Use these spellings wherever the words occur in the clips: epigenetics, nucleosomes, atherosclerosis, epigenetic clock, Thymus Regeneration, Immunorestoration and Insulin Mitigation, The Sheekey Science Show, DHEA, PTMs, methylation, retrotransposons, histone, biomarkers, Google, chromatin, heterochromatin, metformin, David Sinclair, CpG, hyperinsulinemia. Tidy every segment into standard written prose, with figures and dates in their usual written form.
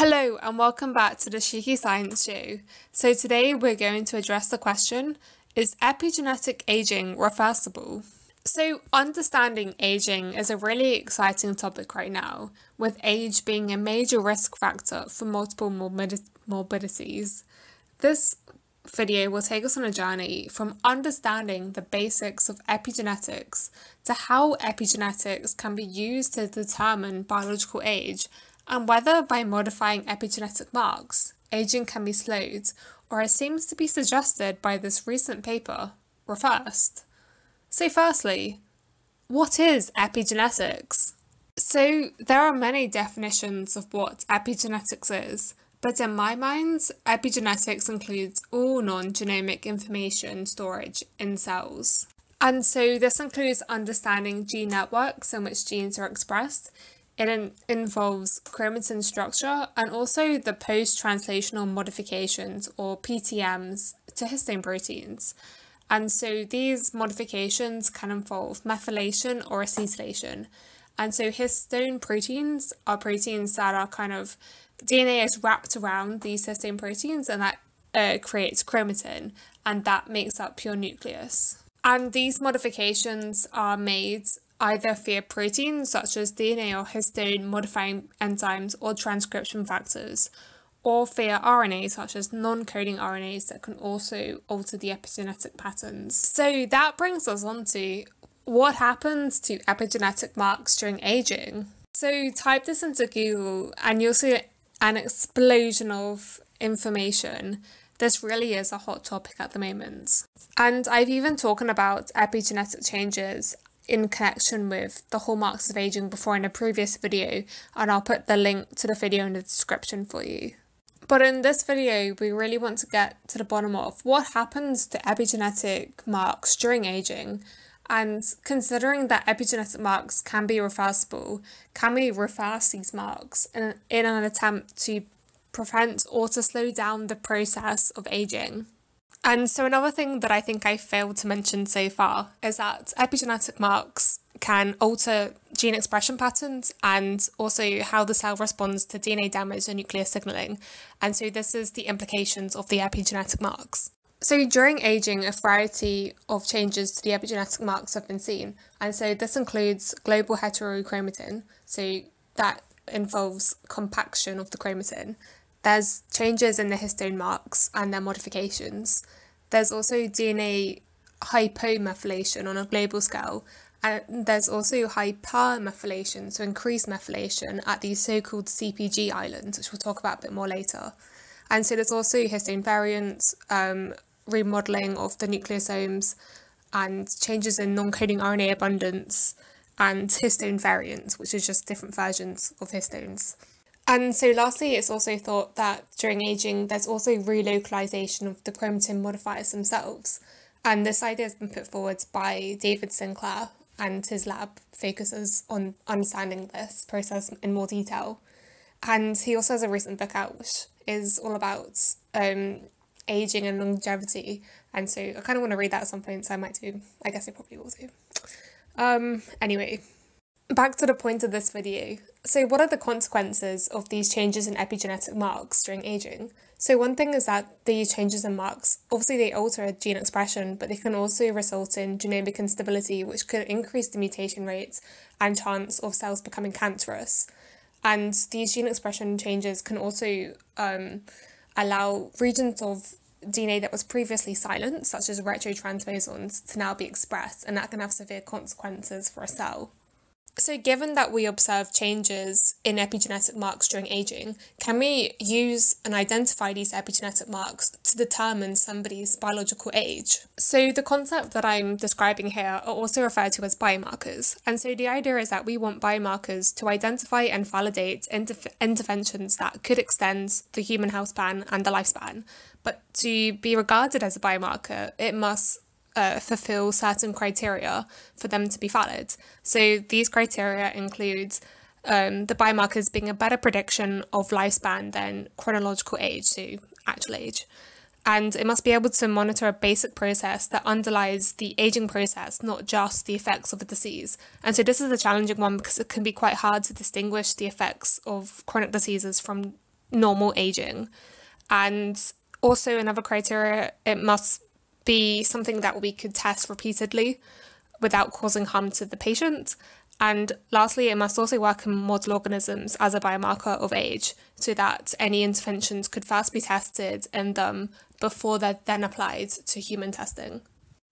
Hello and welcome back to the Sheekey Science Show. So today we're going to address the question, is epigenetic aging reversible? So understanding aging is a really exciting topic right now, with age being a major risk factor for multiple morbidities. This video will take us on a journey from understanding the basics of epigenetics to how epigenetics can be used to determine biological age, and whether by modifying epigenetic marks, aging can be slowed, or as seems to be suggested by this recent paper, reversed. So firstly, what is epigenetics? So there are many definitions of what epigenetics is, but in my mind, epigenetics includes all non-genomic information storage in cells. And so this includes understanding gene networks in which genes are expressed. It involves chromatin structure and also the post-translational modifications, or PTMs, to histone proteins. And so these modifications can involve methylation or acetylation. And so histone proteins are proteins that are DNA is wrapped around these histone proteins, and that creates chromatin, and that makes up your nucleus. And these modifications are made either via proteins such as DNA or histone modifying enzymes or transcription factors, or via RNA such as non-coding RNAs that can also alter the epigenetic patterns. So that brings us on to what happens to epigenetic marks during aging. So type this into Google and you'll see an explosion of information. This really is a hot topic at the moment. And I've even talked about epigenetic changes in connection with the hallmarks of aging before in a previous video, and I'll put the link to the video in the description for you. But in this video, we really want to get to the bottom of what happens to epigenetic marks during aging, and considering that epigenetic marks can be reversible, can we reverse these marks in an attempt to prevent or to slow down the process of aging? And so another thing that I think I failed to mention so far is that epigenetic marks can alter gene expression patterns and also how the cell responds to DNA damage and nuclear signaling. And so this is the implications of the epigenetic marks. So during aging, a variety of changes to the epigenetic marks have been seen. And so this includes global heterochromatin, so that involves compaction of the chromatin. There's changes in the histone marks and their modifications. There's also DNA hypomethylation on a global scale, and there's also hypermethylation, so increased methylation at the so-called CpG islands, which we'll talk about a bit more later. And so there's also histone variants, remodeling of the nucleosomes, and changes in non-coding RNA abundance, and histone variants, which is just different versions of histones. And so lastly, it's also thought that during aging, there's also relocalization of the chromatin modifiers themselves. And this idea has been put forward by David Sinclair, and his lab focuses on understanding this process in more detail. And he also has a recent book out, which is all about aging and longevity. And so I kind of want to read that at some point, so I might do. I guess I probably will do. Anyway. Back to the point of this video. So what are the consequences of these changes in epigenetic marks during aging? So one thing is that these changes in marks, obviously they alter gene expression, but they can also result in genomic instability, which could increase the mutation rates and chance of cells becoming cancerous. And these gene expression changes can also allow regions of DNA that was previously silent, such as retrotransposons, to now be expressed, and that can have severe consequences for a cell. So given that we observe changes in epigenetic marks during aging, can we use and identify these epigenetic marks to determine somebody's biological age? So the concept that I'm describing here are also referred to as biomarkers. And so the idea is that we want biomarkers to identify and validate interventions that could extend the human health span and the lifespan. But to be regarded as a biomarker, it must fulfill certain criteria for them to be valid. So these criteria include the biomarkers being a better prediction of lifespan than chronological age, so actual age. And it must be able to monitor a basic process that underlies the aging process, not just the effects of a disease. And so this is a challenging one because it can be quite hard to distinguish the effects of chronic diseases from normal aging. And also another criteria, it must be something that we could test repeatedly without causing harm to the patient. And lastly, it must also work in model organisms as a biomarker of age, so that any interventions could first be tested in them before they're then applied to human testing.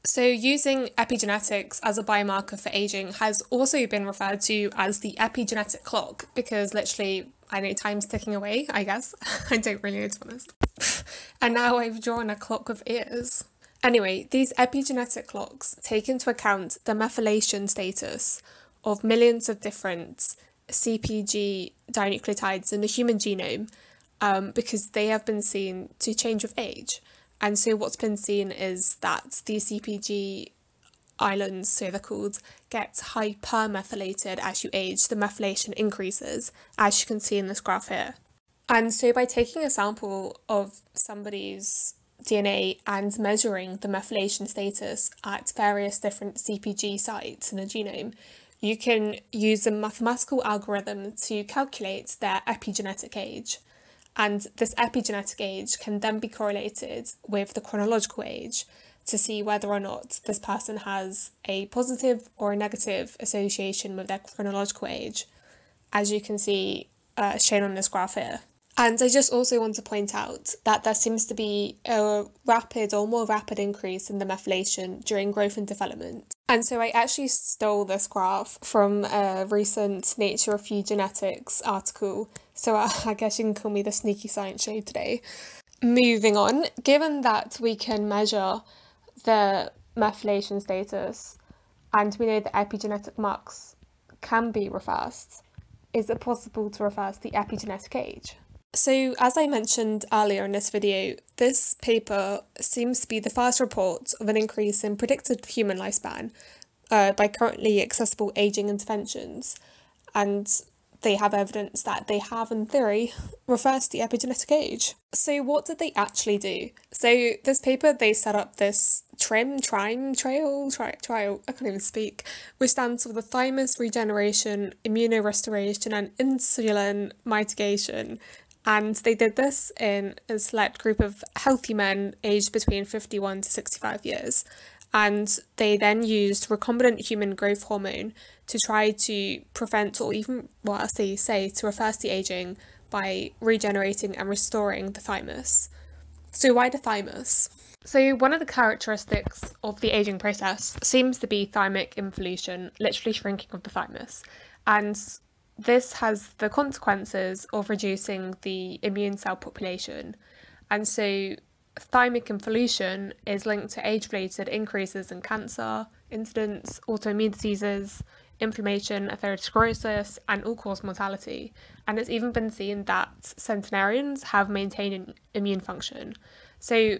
So using epigenetics as a biomarker for aging has also been referred to as the epigenetic clock, because literally, I know time's ticking away, I guess. I don't really know, to be honest. And now I've drawn a clock with ears. Anyway, these epigenetic clocks take into account the methylation status of millions of different CpG dinucleotides in the human genome, because they have been seen to change with age. And so what's been seen is that these CpG islands, so they're called, get hypermethylated as you age. The methylation increases, as you can see in this graph here. And so by taking a sample of somebody's DNA and measuring the methylation status at various different CpG sites in the genome, you can use a mathematical algorithm to calculate their epigenetic age. And this epigenetic age can then be correlated with the chronological age to see whether or not this person has a positive or a negative association with their chronological age, as you can see shown on this graph here. And I just also want to point out that there seems to be a rapid or more rapid increase in the methylation during growth and development. And so I actually stole this graph from a recent Nature of Few Genetics article, so I guess you can call me the Sneaky Science Show today. Moving on, given that we can measure the methylation status and we know that epigenetic marks can be reversed, is it possible to reverse the epigenetic age? So, as I mentioned earlier in this video, this paper seems to be the first report of an increase in predicted human lifespan by currently accessible aging interventions, and they have evidence that they have, in theory, reversed the epigenetic age. So what did they actually do? So this paper, they set up this trial, I can't even speak, which stands for the Thymus Regeneration, Immunorestoration and Insulin Mitigation. And they did this in a select group of healthy men aged between 51 to 65 years. And they then used recombinant human growth hormone to try to prevent, or even, well, as they say, to reverse the aging by regenerating and restoring the thymus. So why the thymus? So one of the characteristics of the aging process seems to be thymic involution, literally shrinking of the thymus. And this has the consequences of reducing the immune cell population. And so thymic involution is linked to age-related increases in cancer, incidence, autoimmune diseases, inflammation, atherosclerosis, and all-cause mortality. And it's even been seen that centenarians have maintained immune function. So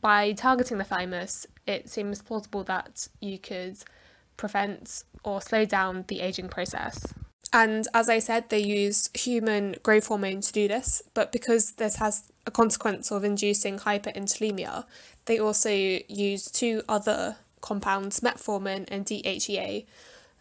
by targeting the thymus, it seems plausible that you could prevent or slow down the aging process. And as I said, they used human growth hormone to do this, but because this has a consequence of inducing hyperinsulinemia, they also used two other compounds, metformin and DHEA,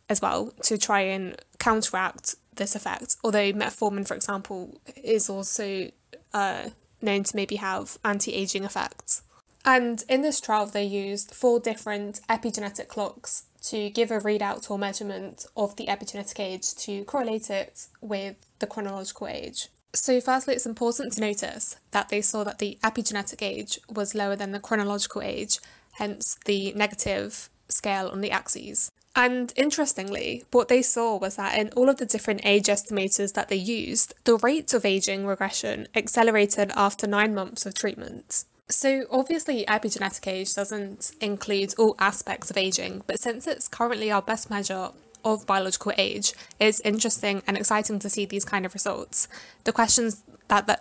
as well, to try and counteract this effect. Although metformin, for example, is also known to maybe have anti-aging effects. And in this trial, they used 4 different epigenetic clocks to give a readout or measurement of the epigenetic age to correlate it with the chronological age. So firstly, it's important to notice that they saw that the epigenetic age was lower than the chronological age, hence the negative scale on the axes. And interestingly, what they saw was that in all of the different age estimators that they used, the rate of aging regression accelerated after 9 months of treatment. So obviously epigenetic age doesn't include all aspects of aging, but since it's currently our best measure of biological age, it's interesting and exciting to see these kind of results. The questions that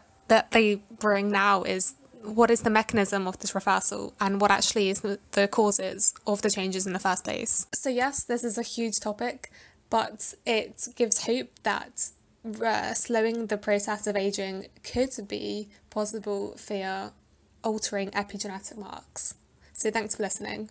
they bring now is, what is the mechanism of this reversal, and what actually is the causes of the changes in the first place? So yes, this is a huge topic, but it gives hope that slowing the process of aging could be possible via altering epigenetic marks. So thanks for listening.